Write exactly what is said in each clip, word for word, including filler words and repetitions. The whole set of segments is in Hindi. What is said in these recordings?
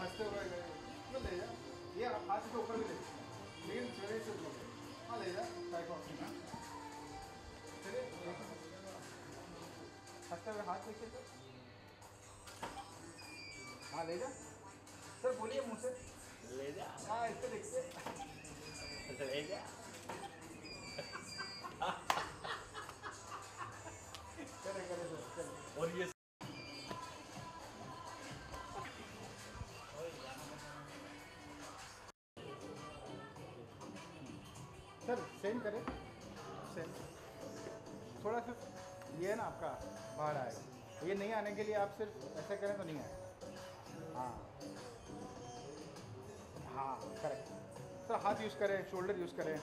हंसते हुए ले जा, ये हाथ के ऊपर भी ले, लेकिन चेहरे से दूर हाँ ले जा टाइप ऑप्शन है। चलिए हंसते हुए हाथ देखिए सर, हाँ ले जा सर, बोलिए मुँह से ले जा, हाँ इससे देखते ले जा। करे करे सर, करे। और ये सर सेम करें, सेम थोड़ा सा ये है ना आपका बाहर आएगा, ये नहीं आने के लिए आप सिर्फ ऐसा करें तो नहीं आएगा। हाँ हाँ करेक्ट सर, हाथ यूज़ करें, शोल्डर यूज़ करें,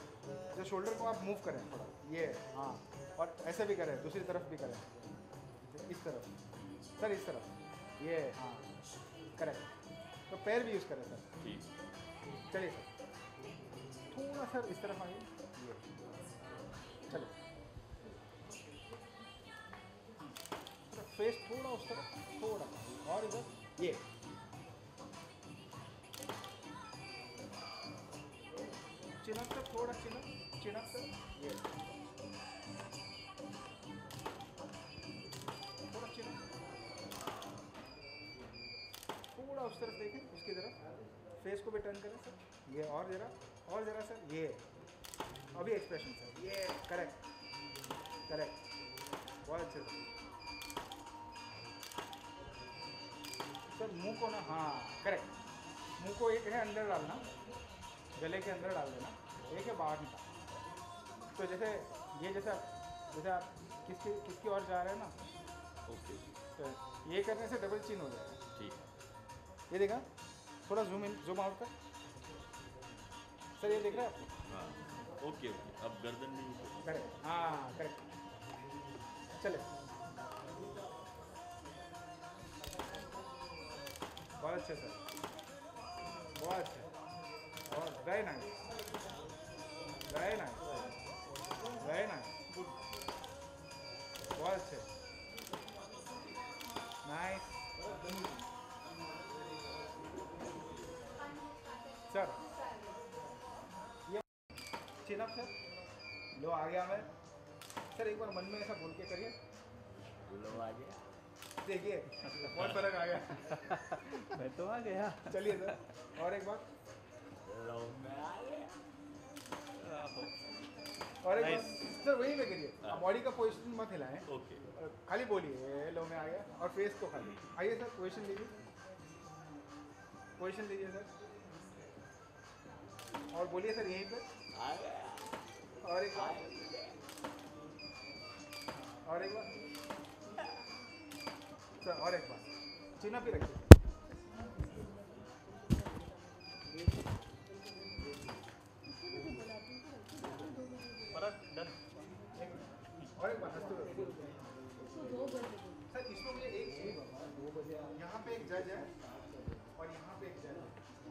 जो शोल्डर को आप मूव करें थोड़ा, ये हाँ, और ऐसे भी करें, दूसरी तरफ भी करें, इस तरफ सर, इस तरफ ये हाँ करेक्ट। तो पैर भी यूज़ करें सर, ठीक चलिए सर थोड़ा सर इस तरफ आइए, ये चलो सर, फेस थोड़ा उस तरफ, थोड़ा और इधर ये चिनक से थोड़ा, चिनक चिनक से ये थोड़ा चिनक, थोड़ा उस तरफ देखें, उसकी तरफ फेस को भी टर्न करें सर, ये और ज़रा और ज़रा सर, ये अभी एक्सप्रेशन सर, ये करेक्ट करेक्ट बहुत अच्छे सर। सर मुंह को ना हाँ करेक्ट, मुंह को एक है अंदर डालना, गले के अंदर डाल देना, एक है बाहर निकाल। तो जैसे ये जैसे जैसे आप किसकी किसकी ओर जा रहे हैं ना, ओके तो ये करने से डबल चिन हो जाएगा, ठीक है। ये देखा थोड़ा जूम इन जूम आउट कर सर, ये देख रहे हैं आप, हाँ ओके ओके, अब गर्दन भी करेक्ट, हाँ करेक्ट चले बहुत अच्छे सर, बहुत अच्छे और very nice, very nice, very nice, good, बहुत अच्छे, nice, सर, ये चिन अप सर, लो आ गया मैं, सर एक बार मन में ऐसा बोल के करिए, लो आ गया, देखिए, बहुत फर्क आ गया, मैं तो आ गया, चलिए सर, और एक बार और एक सर वही में करिए, बॉडी का पोजीशन मत हिलाएं, ओके खाली बोलिए लो मैं आ गया, और फेस को खाली आइए सर, पोजीशन लीजिए, पोजीशन लीजिए सर, और बोलिए सर यहीं पर, और एक बार और एक बार सर, और एक बार चिन्ह भी रखिए डन। और एक बार हंसते हुए सर, इसमें मुझे एक यहाँ पे एक जज है और यहाँ पे एक जज है,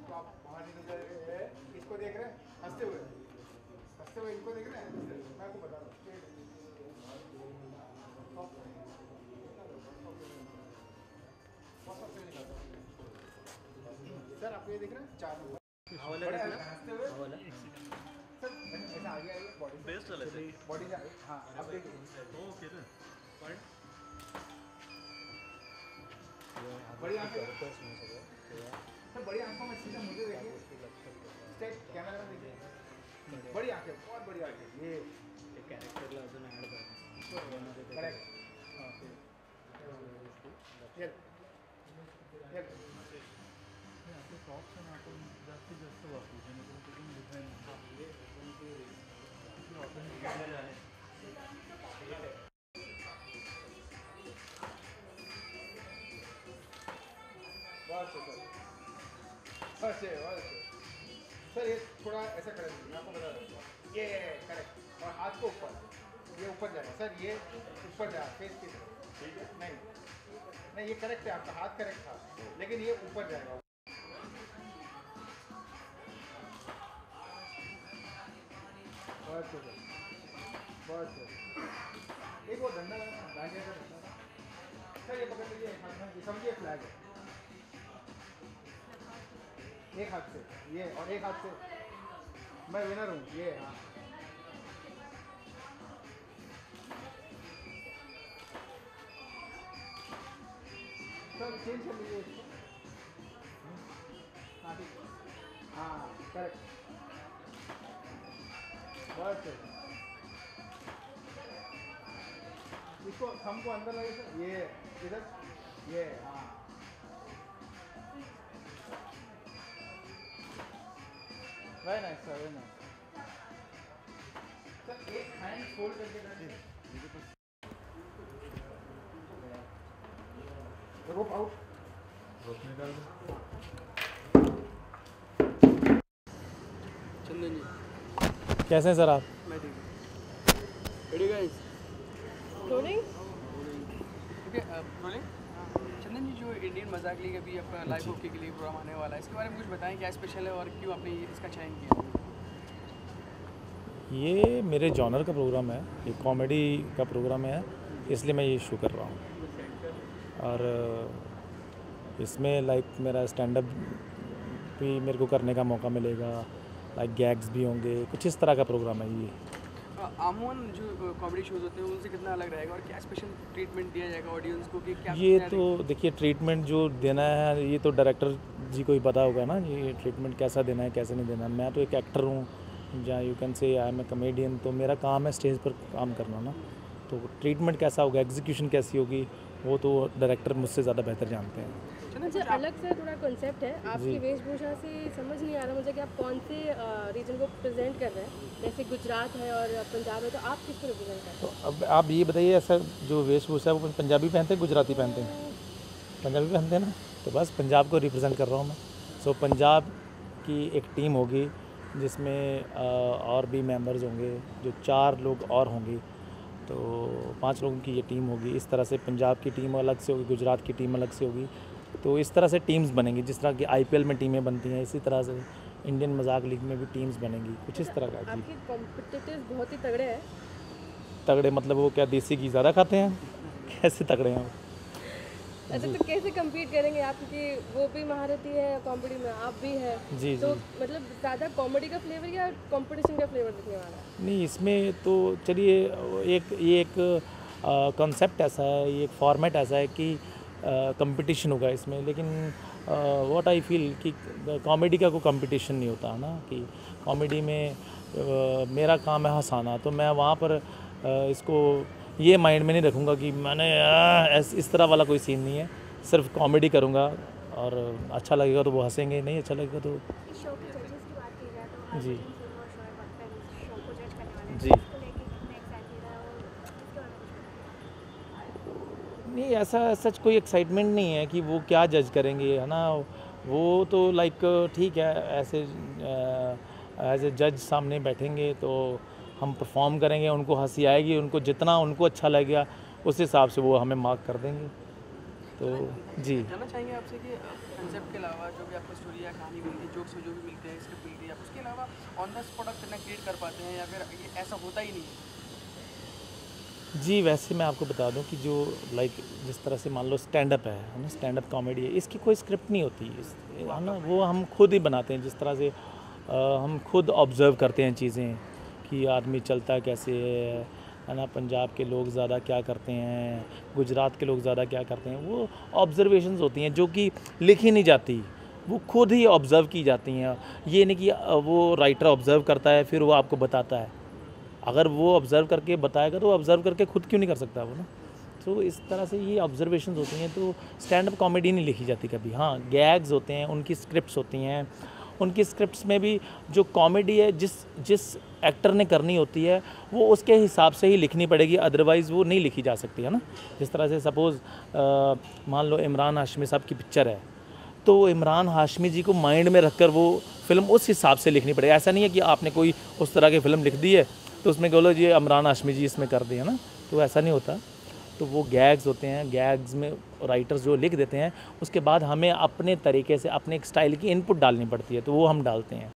तो आप बाहर निकल जाए, इसको देख रहे हैं हंसते हुए, हंसते हुए इनको देख रहे हैं, मैं आपको बता दूँ सर, आप ये देख रहे हैं चार नंबर ऐसा आगे आगे बॉडी बेस्ट चले से बॉडी जा, हाँ अब देखिए ओके ना पॉइंट बड़ी आंखें सर, बड़ी आंखों में सीधा मुझे देखिए, स्टेट कैमरा में देखिए, बड़ी आंखें बहुत बड़ी आंखें, ये एक कैरेक्टर लाउड में ऐड करना करेक्ट, हाँ फिर फिर आपके टॉप से ना तो जाते जाते वापस जाने को तो डिफरेंट है, सर ये थोड़ा ऐसा करें, मैं आपको बता रहा हूँ, ये करेक्ट, और हाथ को ऊपर, ये ऊपर जाए सर, ये ऊपर जाए फेस की तरफ, ठीक है नहीं नहीं ये करेक्ट है, आपका हाथ करेक्ट था लेकिन ये ऊपर जाएगा, बहुत सर बहुत सर, एक वो धंधा गांजा का धंधा सर, ये पकड़ लीजिए समझिए फ्लैग है, एक हाथ से ये और एक हाथ से मैं विनर हूँ ये। हाँ सर चेंज कर लीजिए। हाँ ठीक, हाँ करेक्ट बस। इसको हमको अंदर लगे सर, ये इधर ये। हाँ very nice sir, very nice sir. एक हैंड फोल्ड करके रोप आउट, रोप निकाल दो चंदन जी। कैसे हैं सर आप? मैं ठीक हूँ। Ready guys rolling, okay rolling. Chandan ji जो इंडियन मजाक लीग अभी आपका लाइव हॉकी के लिए प्रोग्राम आने वाला है, इसके बारे में कुछ बताएं, क्या स्पेशल है और क्यों आपने इसका चयन किया? ये मेरे जॉनर का प्रोग्राम है, ये कॉमेडी का प्रोग्राम है, इसलिए मैं ये शो कर रहा हूँ। और इसमें लाइक मेरा स्टैंड अप भी मेरे को करने का मौका मिलेगा, लाइक गैग्स भी होंगे, कुछ इस तरह का प्रोग्राम है ये। आमून जो कॉमेडी शोज होते हैं उनसे कितना अलग रहेगा और क्या स्पेशल ट्रीटमेंट दिया जाएगा ऑडियंस को कि क्या? ये तो देखिए ट्रीटमेंट जो देना है ये तो डायरेक्टर जी को ही पता होगा ना, ये ट्रीटमेंट कैसा देना है कैसे नहीं देना। मैं तो एक एक्टर हूँ, जहाँ you can say I M a comedian, तो मेरा काम है स्टेज पर काम करना ना, तो ट्रीटमेंट कैसा होगा, एग्जीक्यूशन कैसी होगी, वो तो डायरेक्टर मुझसे ज़्यादा बेहतर जानते हैं। मुझे अलग से थोड़ा कॉन्सेप्ट है आपकी वेशभूषा से, समझ नहीं आ रहा मुझे कि आप कौन से रीजन को प्रेजेंट कर रहे हैं, जैसे गुजरात है और पंजाब है, तो आप किसको रिप्रेजेंट कर रहे हैं? तो अब आप ये बताइए सर, जो वेशभूषा है वो पंजाबी पहनते हैं गुजराती पहनते हैं? पंजाबी पहनते हैं ना, तो बस पंजाब को रिप्रेजेंट कर रहा हूँ मैं। सो so, पंजाब की एक टीम होगी जिसमें और भी मेम्बर्स होंगे, जो चार लोग और होंगे, तो पाँच लोगों की ये टीम होगी। इस तरह से पंजाब की टीम अलग से होगी, गुजरात की टीम अलग से होगी, तो इस तरह से टीम्स बनेंगी। जिस तरह की आईपीएल में टीमें बनती हैं, इसी तरह से इंडियन मजाक लीग में भी टीम्स बनेंगी, कुछ इस तरह का। आपके कॉम्पिटिटर्स बहुत ही तगड़े हैं। तगड़े मतलब वो क्या देसी घी ज़्यादा खाते हैं? कैसे तगड़े हैं वो? अच्छा तो कैसे कम्पीट करेंगे आप, क्योंकि वो भी महारथी है कॉमेडी में, आप भी है जी, तो जी। मतलब ज़्यादा कॉमेडी का फ्लेवर या कॉम्पिटिशन का फ्लेवर दिखने वाला है? नहीं इसमें तो चलिए एक ये एक कॉन्सेप्ट ऐसा है, ये एक फॉर्मेट ऐसा है कि कंपटीशन uh, होगा इसमें, लेकिन व्हाट आई फील कि कॉमेडी का कोई कंपटीशन नहीं होता ना, कि कॉमेडी में uh, मेरा काम है हंसाना, तो मैं वहाँ पर uh, इसको ये माइंड में नहीं रखूँगा कि मैंने आ, इस, इस तरह वाला कोई सीन नहीं है। सिर्फ कॉमेडी करूँगा और अच्छा लगेगा तो वो हंसेंगे, नहीं अच्छा लगेगा तो जी जी नहीं। ऐसा सच कोई एक्साइटमेंट नहीं है कि वो क्या जज करेंगे, है ना, वो तो लाइक ठीक है, ऐसे एज ए जज सामने बैठेंगे तो हम परफॉर्म करेंगे, उनको हंसी आएगी, उनको जितना उनको अच्छा लगेगा उस हिसाब से वो हमें मार्क कर देंगे। तो जी जानना चाहेंगे आपसे कि कंसेप्ट के अलावा जो भी आपको स्टोरी या कहानी मिलती है, जोक्स जो भी मिलते हैं, स्क्रिप्ट मिलती है, आप उसके अलावा ऑन द स्पॉट आप कितना क्रिएट कर पाते हैं या फिर ऐसा होता ही नहीं है? जी वैसे मैं आपको बता दूं कि जो लाइक जिस तरह से मान लो स्टैंड अप है है ना, स्टैंड अप कॉमेडी है, इसकी कोई स्क्रिप्ट नहीं होती है ना, वो हम खुद ही बनाते हैं। जिस तरह से आ, हम खुद ऑब्जर्व करते हैं चीज़ें कि आदमी चलता कैसे है, है ना, पंजाब के लोग ज़्यादा क्या करते हैं, गुजरात के लोग ज़्यादा क्या करते हैं, वो ऑब्जर्वेशंस होती हैं जो कि लिखी नहीं जाती, वो खुद ही ऑब्ज़र्व की जाती हैं। ये नहीं कि वो राइटर ऑब्ज़र्व करता है फिर वो आपको बताता है, अगर वो ऑब्ज़र्व करके बताएगा तो ऑब्ज़र्व करके खुद क्यों नहीं कर सकता वो ना। तो इस तरह से ये ऑब्जर्वेशंस होती हैं, तो स्टैंड अप कॉमेडी नहीं लिखी जाती कभी। हाँ गैग्स होते हैं, उनकी स्क्रिप्ट्स होती हैं, उनकी स्क्रिप्ट्स में भी जो कॉमेडी है जिस जिस एक्टर ने करनी होती है वो उसके हिसाब से ही लिखनी पड़ेगी, अदरवाइज़ वो नहीं लिखी जा सकती है ना। जिस तरह से सपोज़ मान लो इमरान हाशमी साहब की पिक्चर है, तो इमरान हाशमी जी को माइंड में रख कर वो फिल्म उस हिसाब से लिखनी पड़ेगी। ऐसा नहीं है कि आपने कोई उस तरह की फ़िल्म लिख दी है तो उसमें कह लो जी इमरान हाशमी जी इसमें कर दिया ना, तो ऐसा नहीं होता। तो वो गैग्स होते हैं, गैग्स में राइटर्स जो लिख देते हैं, उसके बाद हमें अपने तरीके से अपने एक स्टाइल की इनपुट डालनी पड़ती है, तो वो हम डालते हैं।